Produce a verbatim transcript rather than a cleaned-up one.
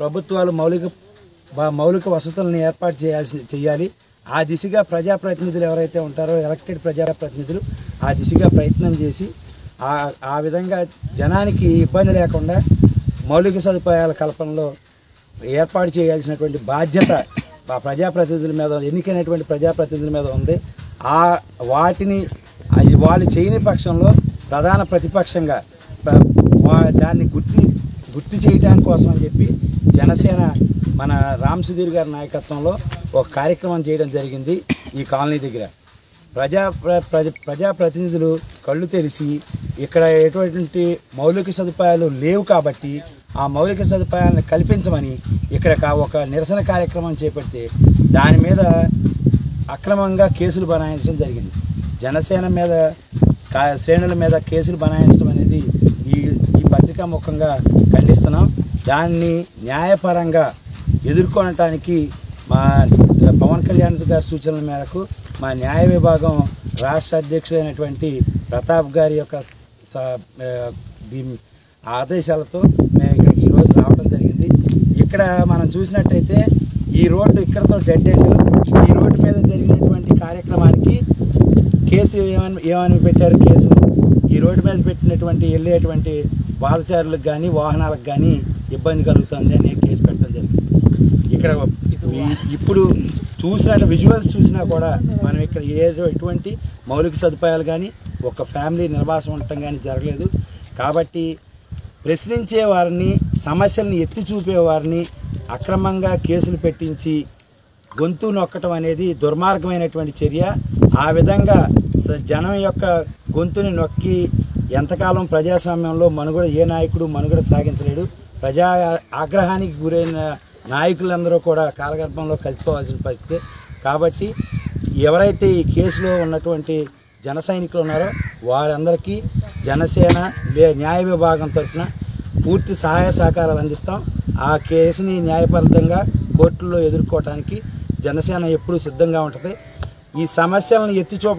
ప్రభుత్వాలు మౌలిక మౌలిక వసతులను ఏర్పాటు చేయాల్సి చేయాలి ఆ దిశగా ప్రజాప్రతినిధులు ఎవరైతే ఉంటారో, ఎలక్టెడ్ ప్రజాప్రతినిధులు ఆ దిశగా ప్రయత్నం చేసి ఆ ఆ విధంగా జనానికి ఇబ్బంది లేకుండా మౌలిక సదుపాయాల కల్పనలో ఏర్పాటు చేయాల్సినటువంటి బాధ్యత ఆ ప్రజాప్రతినిధుల మీద, ఎన్నికైనటువంటి ప్రజాప్రతినిధుల మీద ఉంది. ఆ వాటిని వాళ్ళు చేయని పక్షంలో ప్రధాన ప్రతిపక్షంగా దాన్ని గుర్తి గుర్తు చేయడానికి కోసం అని చెప్పి జనసేన మన రామ్ సుధీర్ గారి నాయకత్వంలో ఒక కార్యక్రమం చేయడం జరిగింది. ఈ కాలనీ దగ్గర ప్రజా ప్రజా ప్రజాప్రతినిధులు కళ్ళు తెరిచి ఇక్కడ ఎటువంటి మౌలిక సదుపాయాలు లేవు కాబట్టి ఆ మౌలిక సదుపాయాలను కల్పించమని ఇక్కడ ఒక నిరసన కార్యక్రమం చేపడితే దాని మీద అక్రమంగా కేసులు బనాయించడం జరిగింది. జనసేన మీద శ్రేణుల మీద కేసులు బనాయించడం అనేది ఈ ఈ పత్రికా ముఖంగా ఖండిస్తున్నాం. దాన్ని న్యాయపరంగా ఎదుర్కొనటానికి మా పవన్ కళ్యాణ్ గారి సూచనల మేరకు మా న్యాయ విభాగం రాష్ట్ర అధ్యక్షుడైనటువంటి ప్రతాప్ గారి యొక్క ఆదేశాలతో మేము ఇక్కడికి ఈరోజు రావడం జరిగింది. ఇక్కడ మనం చూసినట్టయితే ఈ రోడ్డు ఇక్కడతో డెడ్ ఎండ్. ఈ రోడ్డు మీద జరిగినటువంటి కార్యక్రమానికి కేసు ఏమని ఏమని పెట్టారు కేసు ఈ రోడ్డు మీద పెట్టినటువంటి వెళ్ళేటువంటి పాదచారులకు కానీ వాహనాలకు కానీ ఇబ్బంది కలుగుతుంది అని కేసు పెట్టడం జరిగింది. ఇక్కడ ఇప్పుడు చూసినట్టు విజువల్స్ చూసినా కూడా మనం ఇక్కడ ఏదో ఎటువంటి మౌలిక సదుపాయాలు కానీ ఒక ఫ్యామిలీ నివాసం ఉండటం కానీ జరగలేదు. కాబట్టి ప్రశ్నించే వారిని, సమస్యల్ని ఎత్తి చూపేవారిని అక్రమంగా కేసులు పెట్టించి గొంతు నొక్కటం అనేది దుర్మార్గమైనటువంటి చర్య. ఆ విధంగా జనం యొక్క గొంతుని నొక్కి ఎంతకాలం ప్రజాస్వామ్యంలో మనుగడ ఏ నాయకుడు మనుగడ సాగించలేడు. ప్రజా ఆగ్రహానికి గురైన నాయకులందరూ కూడా కాలగర్భంలో కలిసిపోవాల్సిన పరిస్థితి. కాబట్టి ఎవరైతే ఈ కేసులో ఉన్నటువంటి జన సైనికులు ఉన్నారో వారందరికీ జనసేన న్యాయ విభాగం తరఫున పూర్తి సహాయ సహకారాలు అందిస్తాం. ఆ కేసుని న్యాయబద్ధంగా కోర్టుల్లో ఎదుర్కోవటానికి జనసేన ఎప్పుడూ సిద్ధంగా ఉంటుంది. ఈ సమస్యలను ఎత్తి చూప